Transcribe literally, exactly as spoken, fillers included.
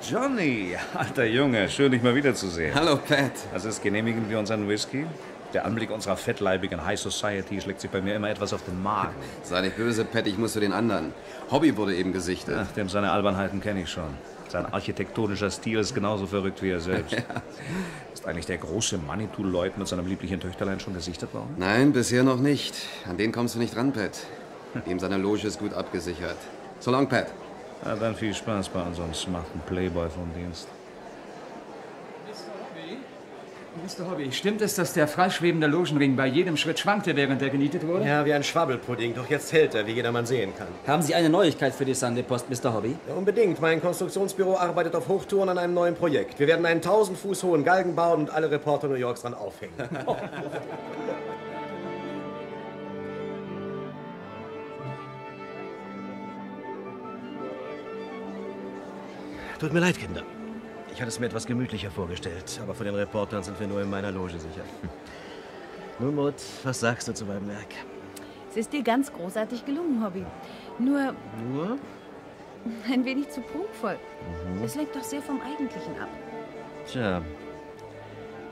Johnny, alter Junge, schön, dich mal wiederzusehen. Hallo, Pat. Was ist, genehmigen wir unseren Whisky? Der Anblick unserer fettleibigen High Society schlägt sich bei mir immer etwas auf den Magen. Sei nicht böse, Pat, ich muss zu den anderen. Hobby wurde eben gesichtet. Ach, dem seine Albernheiten kenne ich schon. Sein architektonischer Stil ist genauso verrückt wie er selbst. Ja. Ist eigentlich der große Manitou-Lloyd mit seinem lieblichen Töchterlein schon gesichtet worden? Nein, bisher noch nicht. An den kommst du nicht ran, Pat. Ihm seine Loge ist gut abgesichert. So long, Pat. Na dann viel Spaß bei unserem smarten Playboy vom Dienst. Mister Hobby? Mister Hobby, stimmt es, dass der freischwebende Logenring bei jedem Schritt schwankte, während er genietet wurde? Ja, wie ein Schwabbelpudding, doch jetzt hält er, wie jedermann sehen kann. Haben Sie eine Neuigkeit für die Sunday Post, Mister Hobby? Ja, unbedingt. Mein Konstruktionsbüro arbeitet auf Hochtouren an einem neuen Projekt. Wir werden einen tausend Fuß hohen Galgen bauen und alle Reporter New Yorks dran aufhängen. Tut mir leid, Kinder. Ich hatte es mir etwas gemütlicher vorgestellt, aber von den Reportern sind wir nur in meiner Loge sicher. Nun, Maud, was sagst du zu meinem Werk? Es ist dir ganz großartig gelungen, Hobby. Nur... Nur? Ein wenig zu prunkvoll. Mhm. Es lenkt doch sehr vom Eigentlichen ab. Tja,